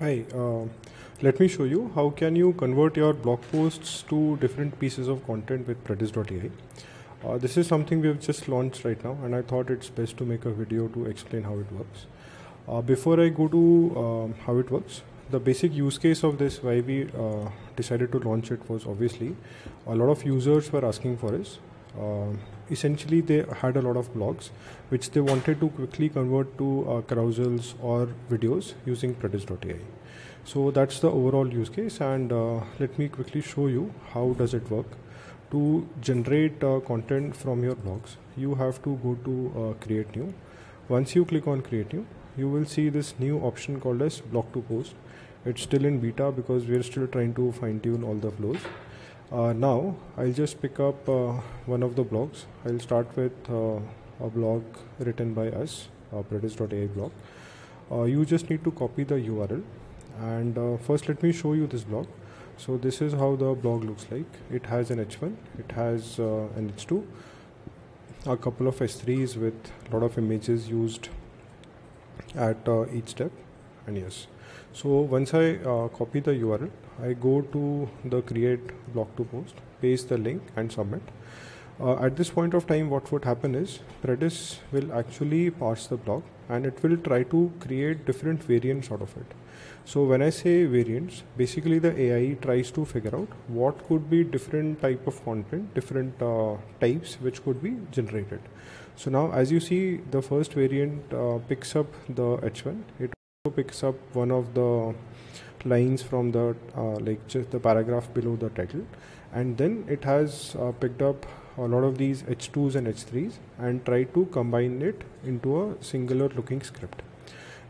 Hi, let me show you how can you convert your blog posts to different pieces of content with Predis.ai. This is something we've just launched right now, and I thought it's best to make a video to explain how it works. Before I go to how it works, the basic use case of this, why we decided to launch it, was obviously a lot of users were asking for us. Essentially, they had a lot of blogs which they wanted to quickly convert to carousels or videos using Predis.ai. So that's the overall use case, and let me quickly show you how does it work. To generate content from your blogs, you have to go to create new. Once you click on create new, you will see this new option called as blog to post. It's still in beta because we're still trying to fine tune all the flows. Now I'll just pick up one of the blogs. I'll start with a blog written by us, Predis.ai blog. You just need to copy the URL, and first let me show you this blog. So this is how the blog looks like. It has an H1, it has an H2, a couple of S3s with a lot of images used at each step, and yes. So once I copy the URL, I go to the create blog to post, paste the link and submit. At this point of time, what would happen is Predis will actually parse the blog and it will try to create different variants out of it. So when I say variants, basically the AI tries to figure out what could be different type of content, different types which could be generated. So now as you see, the first variant picks up the H1. It picks up one of the lines from the like just the paragraph below the title, and then it has picked up a lot of these H2s and H3s and tried to combine it into a singular looking script.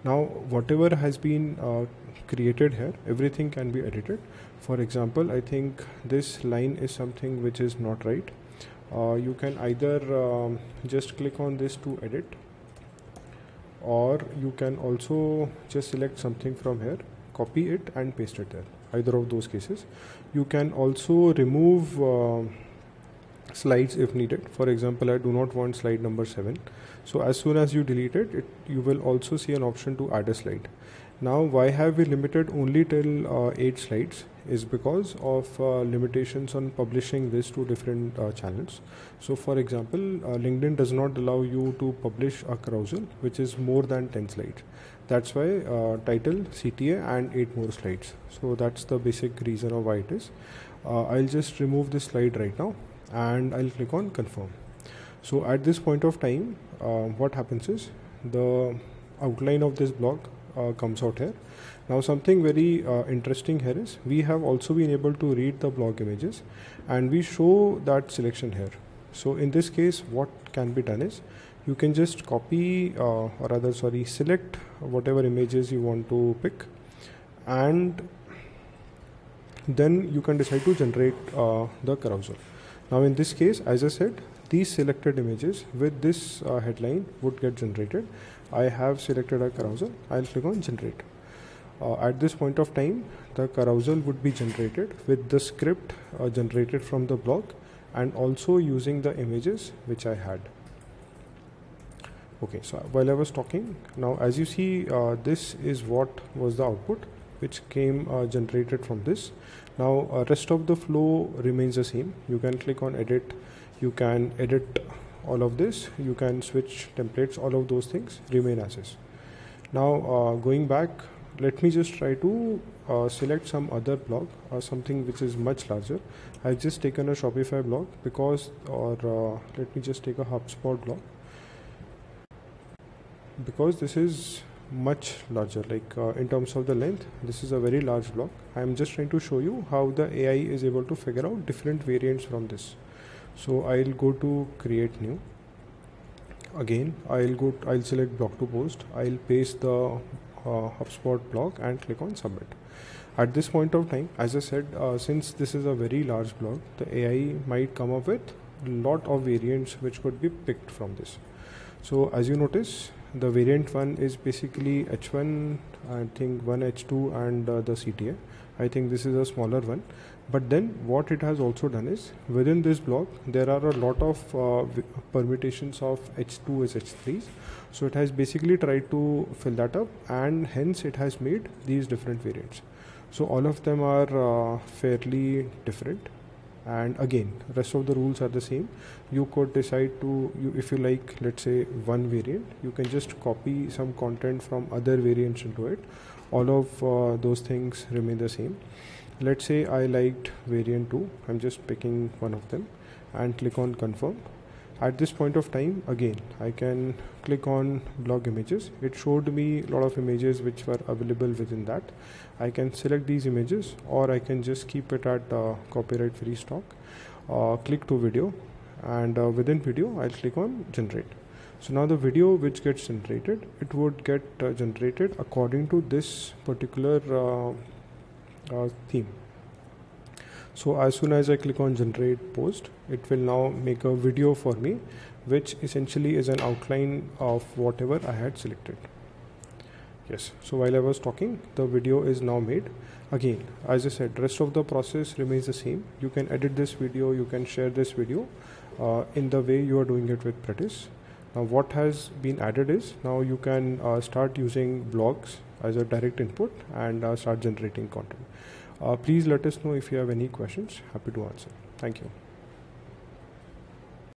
Now whatever has been created here, everything can be edited. For example, I think this line is something which is not right. You can either just click on this to edit, or you can also just select something from here, copy it and paste it there. Either of those cases. You can also remove slides if needed. For example, I do not want slide number 7. So as soon as you delete it, you will also see an option to add a slide. Now why have we limited only till 8 slides is because of limitations on publishing this to different channels. So for example, LinkedIn does not allow you to publish a carousel which is more than 10 slides. That's why title, CTA and 8 more slides. So that's the basic reason of why it is. I'll just remove this slide right now and I'll click on confirm. So at this point of time, what happens is the outline of this blog comes out here. Now something very interesting here is we have also been able to read the blog images and we show that selection here. So in this case, what can be done is you can just copy or rather sorry select whatever images you want to pick, and then you can decide to generate the carousel. Now in this case, as I said, these selected images with this headline would get generated. I have selected a carousel. I'll click on generate. At this point of time, the carousel would be generated with the script generated from the blog and also using the images which I had. Okay, so while I was talking, now as you see, this is what was the output which came generated from this. Now rest of the flow remains the same. You can click on edit, you can edit all of this, you can switch templates, all of those things remain as is. Now going back, let me just try to select some other blog or something which is much larger. I've just taken a Shopify blog because, or let me just take a HubSpot blog because this is much larger, like in terms of the length, this is a very large block. I am just trying to show you how the AI is able to figure out different variants from this. So I'll go to create new. Again, I'll select blog to post. I'll paste the HubSpot blog and click on submit. At this point of time, as I said, since this is a very large block, the AI might come up with a lot of variants which could be picked from this. So as you notice, The variant one is basically H1, I think one H2 and the CTA. I think this is a smaller one. But then what it has also done is within this block there are a lot of permutations of H2s, H3s. So it has basically tried to fill that up, and hence it has made these different variants. So all of them are fairly different. And again, rest of the rules are the same. You could decide to, if you like, let's say one variant, you can just copy some content from other variants into it. All of those things remain the same. Let's say I liked variant 2. I'm just picking one of them and click on confirm. At this point of time, again, I can click on blog images. It showed me a lot of images which were available within that. I can select these images, or I can just keep it at copyright free stock. Click to video, and within video, I'll click on generate. So now the video which gets generated, it would get generated according to this particular theme. So as soon as I click on generate post, it will now make a video for me, which essentially is an outline of whatever I had selected. Yes, so while I was talking, the video is now made. Again, as I said, rest of the process remains the same. You can edit this video, you can share this video in the way you are doing it with Predis. Now what has been added is, now you can start using blogs as a direct input and start generating content. Please let us know if you have any questions. Happy to answer. Thank you.